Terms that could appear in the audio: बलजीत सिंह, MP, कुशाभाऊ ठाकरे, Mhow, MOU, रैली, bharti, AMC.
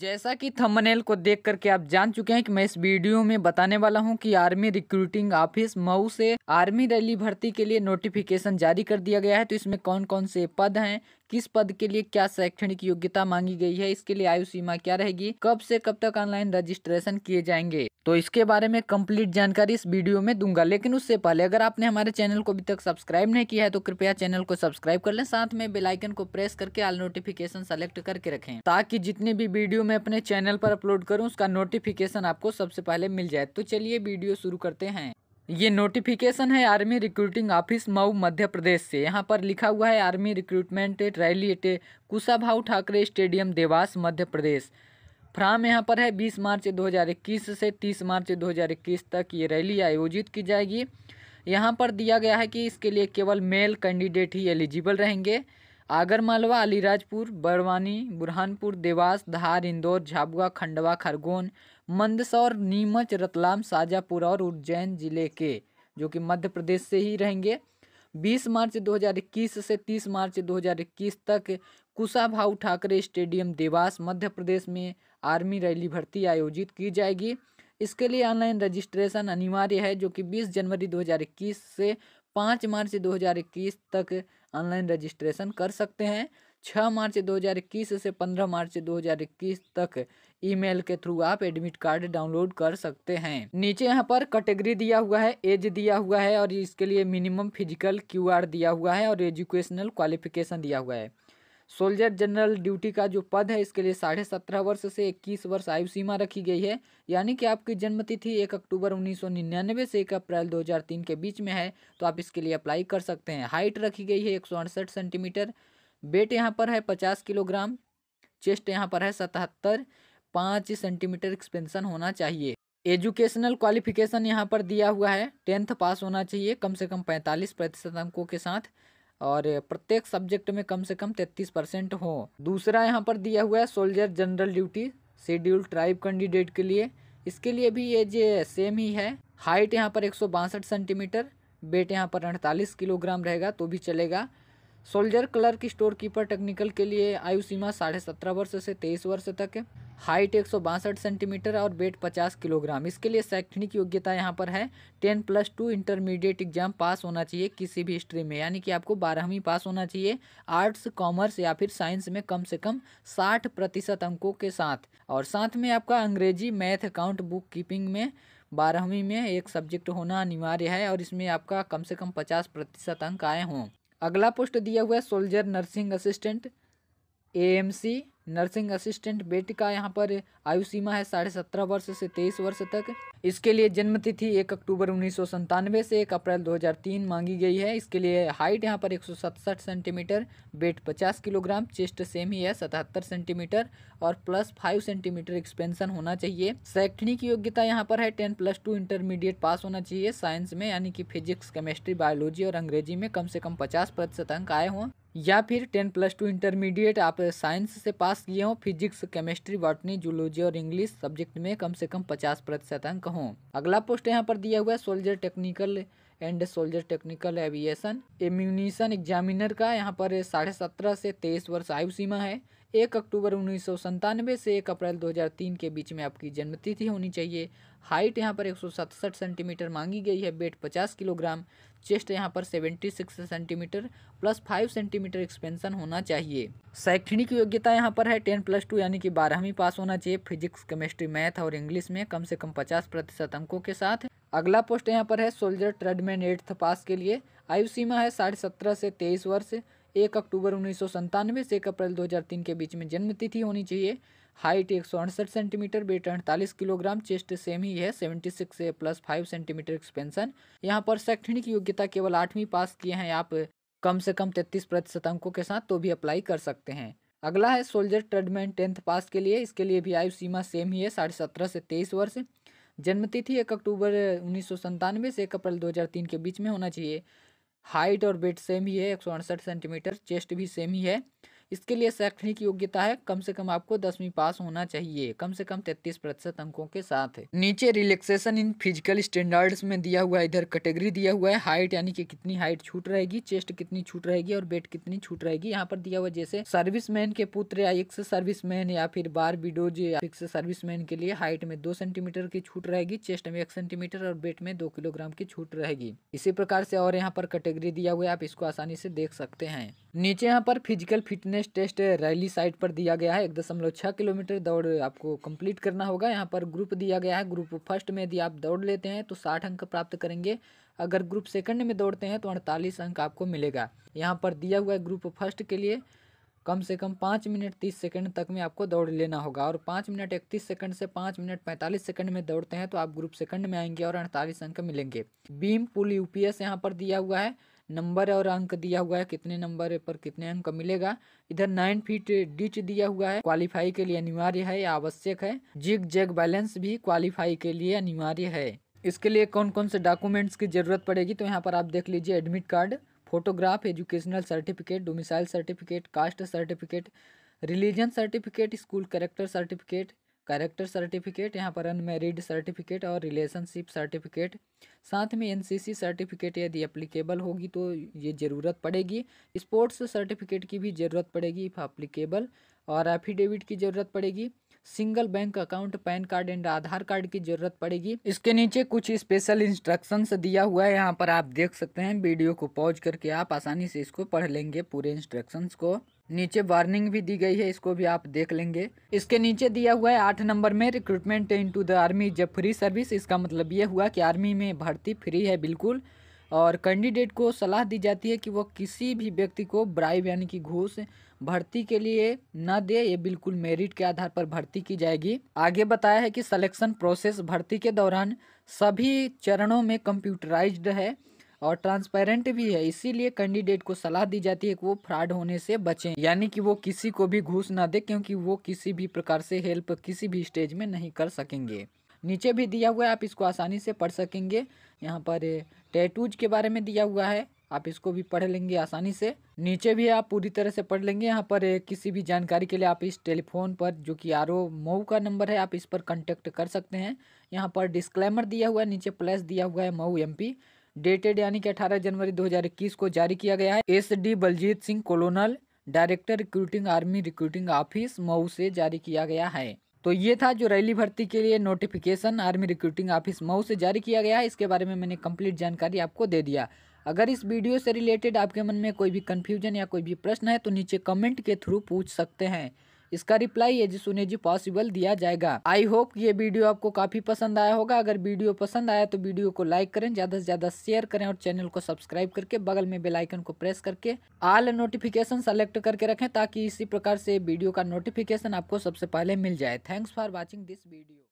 जैसा कि थंबनेल को देख करके आप जान चुके हैं कि मैं इस वीडियो में बताने वाला हूं कि आर्मी रिक्रूटिंग ऑफिस मऊ से आर्मी रैली भर्ती के लिए नोटिफिकेशन जारी कर दिया गया है। तो इसमें कौन कौन से पद हैं, किस पद के लिए क्या शैक्षणिक योग्यता मांगी गई है, इसके लिए आयु सीमा क्या रहेगी, कब से कब तक ऑनलाइन रजिस्ट्रेशन किए जाएंगे, तो इसके बारे में कंप्लीट जानकारी इस वीडियो में दूंगा। लेकिन उससे पहले अगर आपने हमारे चैनल को अभी तक सब्सक्राइब नहीं किया है तो कृपया चैनल को सब्सक्राइब कर लें, साथ में बेल आइकन को प्रेस करके ऑल नोटिफिकेशन सेलेक्ट करके रखें ताकि जितने भी वीडियो मैं अपने चैनल पर अपलोड करूं उसका नोटिफिकेशन आपको सबसे पहले मिल जाए। तो चलिए वीडियो शुरू करते हैं। ये नोटिफिकेशन है army recruiting office Mau Madhya Pradesh से। यहाँ पर लिखा हुआ है army recruitment रैली कुशाभाऊ ठाकरे stadium Dewas Madhya Pradesh. Form यहाँ पर है 20 मार्च 2021 से 30 मार्च 2021 तक ये रैली आयोजित की जाएगी। यहाँ पर दिया गया है कि इसके लिए केवल मेल कैंडिडेट ही एलिजिबल रहेंगे। आगरमालवा, अलीराजपुर, बड़वानी, बुरहानपुर, देवास, धार, इंदौर, झाबुआ, खंडवा, खरगोन, मंदसौर, नीमच, रतलाम, शाजापुर और उज्जैन जिले के, जो कि मध्य प्रदेश से ही रहेंगे। 20 मार्च 2021 से 30 मार्च 2021 तक कुशाभाऊ ठाकरे स्टेडियम देवास मध्य प्रदेश में आर्मी रैली भर्ती आयोजित की जाएगी। इसके लिए ऑनलाइन रजिस्ट्रेशन अनिवार्य है, जो कि 20 जनवरी 2021 से 5 मार्च 2021 तक ऑनलाइन रजिस्ट्रेशन कर सकते हैं। 6 मार्च 2021 से 15 मार्च 2021 तक ईमेल के थ्रू आप एडमिट कार्ड डाउनलोड कर सकते हैं। नीचे यहाँ पर कैटेगरी दिया हुआ है, एज दिया हुआ है और इसके लिए मिनिमम फिजिकल क्यूआर दिया हुआ है और एजुकेशनल क्वालिफिकेशन दिया हुआ है। सोल्जर जनरल ड्यूटी का जो पद है इसके लिए 17.5 वर्ष से 21 वर्ष आयु सीमा रखी गई है, यानी कि आपकी जन्मतिथि 1 अक्टूबर 1999 से 1 अप्रैल 2003 के बीच में है, तो आप इसके लिए अप्लाई कर सकते हैं। हाइट रखी गई है 168 सेंटीमीटर, वेट यहाँ पर है 50 किलोग्राम, चेस्ट यहाँ पर है 77, 5 सेंटीमीटर एक्सपेंशन होना चाहिए। एजुकेशनल क्वालिफिकेशन यहाँ पर दिया हुआ है 10th पास होना चाहिए कम से कम 45% अंकों के साथ और प्रत्येक सब्जेक्ट में कम से कम 33% हो। दूसरा यहाँ पर दिया हुआ है soldier general duty schedule tribe candidate के लिए, इसके लिए भी ये जो सेम ही है। हाइट यहाँ पर 162 सेंटीमीटर, वेट यहाँ पर 48 किलोग्राम रहेगा तो भी चलेगा। Soldier clerk store keeper technical के लिए आयु सीमा 17.5 वर्ष से 23 वर्ष तक, हाइट 162 सेंटीमीटर और वेट 50 किलोग्राम। इसके लिए शैक्षणिक योग्यता यहाँ पर है 10+2 इंटरमीडिएट एग्जाम पास होना चाहिए किसी भी स्ट्रीम में, यानी कि आपको 12वीं पास होना चाहिए आर्ट्स, कॉमर्स या फिर साइंस में कम से कम 60% अंकों के साथ, और साथ में आपका अंग्रेजी, मैथ, अकाउंट, बुक कीपिंग में 12वीं में एक सब्जेक्ट होना अनिवार्य है और इसमें आपका कम से कम 50% अंक आए हों। अगला पोस्ट दिया हुआ है soldier nursing assistant AMC nursing assistant, बेट का यहाँ पर आयु सीमा है 17.5 वर्ष से 23 वर्ष तक। इसके लिए जन्मतिथि 1 अक्टूबर 1997 से 1 अप्रैल 2003 मांगी गई है। इसके लिए हाइट यहाँ पर 167 centimetre, weight 50 kilogram, chest same ही है 77 सेंटीमीटर और +5 सेंटीमीटर एक्सपेंशन होना चाहिए। शैक्षणिक योग्यता यहाँ पर है 10+2 इंटरमीडिएट पास होना चाहिए साइंस में, यानी कि फिजिक्स, केमिस्ट्री, बायोलॉजी और अंग्रेजी में कम से कम 50% अंक आए हों, या फिर 10+2 इंटरमीडिएट आप साइंस से पास किए हों, फिजिक्स, केमिस्ट्री, बॉटनी, जूलॉजी और इंग्लिश सब्जेक्ट में कम से कम 50% अंक हों। अगला पोस्ट यहाँ पर दिया हुआ है soldier technical and soldier technical aviation ammunition examiner का, यहाँ पर 17.5 से 23 वर्ष आयु सीमा है। 1 अक्टूबर 1997 से 1 अप्रैल 2003 के बीच में आपकी जन्मतिथि होनी चाहिए। हाइट यहाँ पर 167 सेंटीमीटर मांगी गई है, वेट 50 किलोग्राम, चेस्ट यहाँ पर 76 सेंटीमीटर, +5 सेंटीमीटर एक्सपेंशन होना चाहिए। शैक्षणिक योग्यता यहाँ पर है 10+2, यानी कि 12वीं पास होना चाहिए फिजिक्स, केमिस्ट्री, मैथ और इंग्लिश में कम से कम 50% अंकों के साथ। अगला पोस्ट यहाँ पर है सोल्जर ट्रेडमैन 8th पास के लिए, आयु सीमा है 17.5 से 23 वर्ष, 1 अक्टूबर 1997 से 1 अप्रैल 2003 के बीच में जन्मतिथि होनी चाहिए। Height 168 centimetre, weight 48 kilogram, chest same ही है 76 से +5 सेंटीमीटर एक्सपेंशन। यहाँ पर शैक्षणिक योग्यता केवल 8वीं पास किए हैं आप कम से कम 33% अंकों के साथ, तो भी अप्लाई कर सकते हैं। अगला है सोल्जर ट्रेडमैन 10th पास के लिए, इसके लिए भी आयु सीमा सेम ही है 17.5 से 23 वर्ष, जन्मतिथि 1 अक्टूबर 1997 से 1 अप्रैल 2003 के बीच में होना चाहिए। हाइट और वेट सेम ही है 168 सेंटीमीटर, चेस्ट भी सेम ही है। इसके लिए शैक्षणिक योग्यता है कम से कम आपको 10वीं पास होना चाहिए, कम से कम 33% अंकों के साथ। नीचे रिलैक्सेशन इन फिजिकल स्टैंडर्ड्स में दिया हुआ है, इधर कैटेगरी दिया हुआ है, हाइट यानी कि कितनी हाइट छूट रहेगी, चेस्ट कितनी छूट रहेगी और वेट कितनी छूट रहेगी। यहाँ पर दिया हुआ जैसे सर्विसमैन के पुत्र या एक्स सर्विसमैन या फिर बार विडोज या एक्स सर्विसमैन के लिए हाइट में 2 सेंटीमीटर की छूट रहेगी, चेस्ट में 1 सेंटीमीटर और वेट में 2 किलोग्राम की छूट रहेगी। इसी प्रकार से और यहाँ पर कैटेगरी दिया हुआ है, आप इसको आसानी से देख सकते हैं। नीचे यहाँ पर physical fitness test रैली site पर दिया गया है, 1.6 किलोमीटर दौड़ आपको कंप्लीट करना होगा। यहाँ पर ग्रुप दिया गया है, ग्रुप फर्स्ट में यदि आप दौड़ लेते हैं तो 60 अंक प्राप्त करेंगे, अगर ग्रुप सेकंड में दौड़ते हैं तो 48 अंक आपको मिलेगा। यहाँ पर दिया हुआ है ग्रुप फर्स्ट के लिए कम से कम 5 मिनट 30 सेकंड तक में आपको दौड़ लेना होगा और 5 मिनट 31 सेकंड से 5 मिनट 45 सेकंड में दौड़ते हैं तो आप ग्रुप सेकंड में आएंगे और 48 अंक मिलेंगे। बीम पुल यूपीएस यहाँ पर दिया हुआ है, नंबर और अंक दिया हुआ है, कितने नंबर पर कितने अंक मिलेगा। इधर 9 फीट डिच दिया हुआ है, क्वालिफाई के लिए अनिवार्य है या आवश्यक है। जिग जैग बैलेंस भी क्वालिफाई के लिए अनिवार्य है। इसके लिए कौन कौन से डॉक्यूमेंट्स की जरूरत पड़ेगी तो यहाँ पर आप देख लीजिए, admit card, photograph, educational certificate, domicile certificate, caste certificate, religion certificate, school character certificate, यहाँ पर अनमेरिड सर्टिफिकेट और रिलेशनशिप सर्टिफिकेट, साथ में एनसीसी सर्टिफिकेट यदि एप्लीकेबल होगी तो ये ज़रूरत पड़ेगी। स्पोर्ट्स सर्टिफिकेट की भी ज़रूरत पड़ेगी इफ़ एप्लीकेबल, और एफिडेविट की ज़रूरत पड़ेगी, single bank account, pan card and Aadhaar card की जरूरत पड़ेगी। इसके नीचे कुछ स्पेशल इंस्ट्रक्शंस दिया हुआ है, यहाँ पर आप देख सकते हैं, वीडियो को पॉज करके आप आसानी से इसको पढ़ लेंगे पूरे इंस्ट्रक्शंस को। नीचे वार्निंग भी दी गई है, इसको भी आप देख लेंगे। इसके नीचे दिया हुआ है 8 नंबर में, recruitment into the army is a free service. इसका मतलब ये हुआ कि आर्मी में भर्ती फ्री है बिल्कुल, और कैंडिडेट को सलाह दी जाती है कि वो किसी भी व्यक्ति को ब्राइब यानी कि घूस भर्ती के लिए ना दे, ये बिल्कुल मेरिट के आधार पर भर्ती की जाएगी। आगे बताया है कि सिलेक्शन प्रोसेस भर्ती के दौरान सभी चरणों में कंप्यूटराइज्ड है और ट्रांसपेरेंट भी है, इसीलिए कैंडिडेट को सलाह दी जाती है कि वो फ्रॉड होने से बचें, यानी कि वो किसी को भी घूस ना दे क्योंकि वो किसी भी प्रकार से हेल्प किसी भी स्टेज में नहीं कर सकेंगे। नीचे भी दिया हुआ है, आप इसको आसानी से पढ़ सकेंगे। यहाँ पर टैटूज के बारे में दिया हुआ है, आप इसको भी पढ़ लेंगे आसानी से। नीचे भी आप पूरी तरह से पढ़ लेंगे। यहाँ पर किसी भी जानकारी के लिए आप इस टेलीफोन पर, जो कि RO MOU का नंबर है, आप इस पर कांटेक्ट कर सकते हैं। यहाँ पर डिस्क्लेमर दिया हुआ है, नीचे प्लस दिया हुआ है, MOU MP डेटेड यानी कि 18 जनवरी 2021 को जारी किया गया है। SD बलजीत सिंह colonel, director recruiting army recruiting office MOU से जारी किया गया है। तो ये था जो रैली भर्ती के लिए notification army recruiting office MOU से जारी किया गया है, इसके बारे में मैंने कंप्लीट जानकारी आपको दे दिया। अगर इस वीडियो से रिलेटेड आपके मन में कोई भी कन्फ्यूजन या कोई भी प्रश्न है तो नीचे कमेंट के थ्रू पूछ सकते हैं, इसका reply as soon as possible दिया जाएगा। आई होप ये वीडियो आपको काफ़ी पसंद आया होगा। अगर वीडियो पसंद आया तो वीडियो को लाइक करें, ज़्यादा से ज़्यादा शेयर करें और चैनल को सब्सक्राइब करके बगल में बेल आइकन को प्रेस करके ऑल नोटिफिकेशन सेलेक्ट करके रखें ताकि इसी प्रकार से वीडियो का नोटिफिकेशन आपको सबसे पहले मिल जाए। Thanks for watching this video.